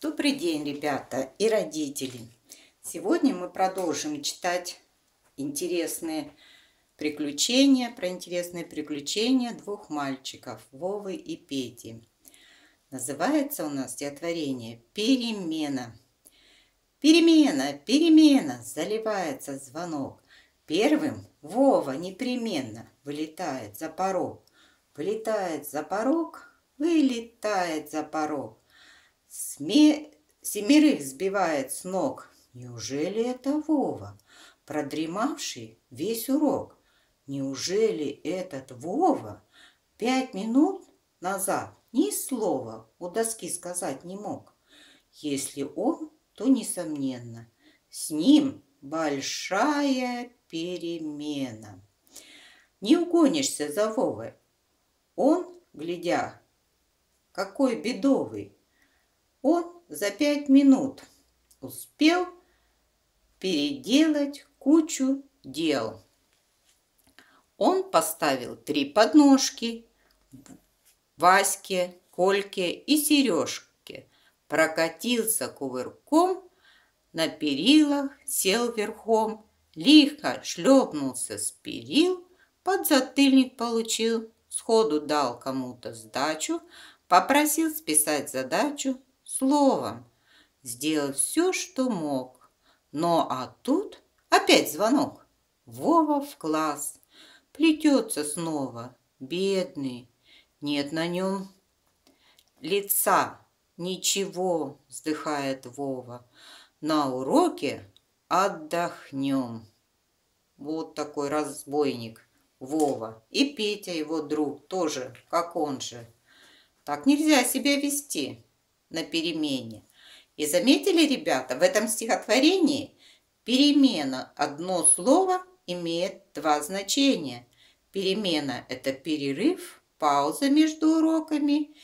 Добрый день, ребята и родители! Сегодня мы продолжим читать про интересные приключения двух мальчиков, Вовы и Пети. Называется у нас стихотворение «Перемена». «Перемена, перемена!» заливается звонок. Первым Вова непременно вылетает за порог. Вылетает за порог, вылетает за порог. Семерых сбивает с ног. Неужели это Вова, продремавший весь урок? Неужели этот Вова 5 минут назад ни слова у доски сказать не мог? Если он, то несомненно, с ним большая перемена. Не угонишься за Вовой. Он, глядя, какой бедовый, он за 5 минут успел переделать кучу дел. Он поставил 3 подножки Ваське, Кольке и Сережке, прокатился кувырком, на перилах сел верхом, лихо шлепнулся с перил, подзатыльник получил, сходу дал кому-то сдачу, попросил списать задачу, словом, сделал все, что мог. Но а тут опять звонок. Вова в класс. Плетется снова, бедный. Нет на нем лица. Ничего, вздыхает Вова. На уроке отдохнем. Вот такой разбойник Вова. И Петя, его друг, тоже, как он же. Так нельзя себя вести на перемене. И заметили, ребята, в этом стихотворении перемена, одно слово, имеет 2 значения. Перемена – это перерыв, пауза между уроками,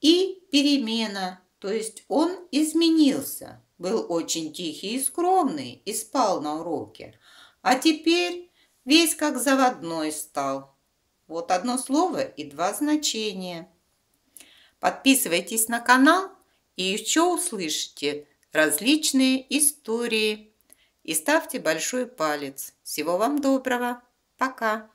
и перемена, то есть он изменился, был очень тихий и скромный и спал на уроке, а теперь весь как заводной стал. Вот одно слово и 2 значения. Подписывайтесь на канал. И еще услышите различные истории. И ставьте большой палец. Всего вам доброго. Пока.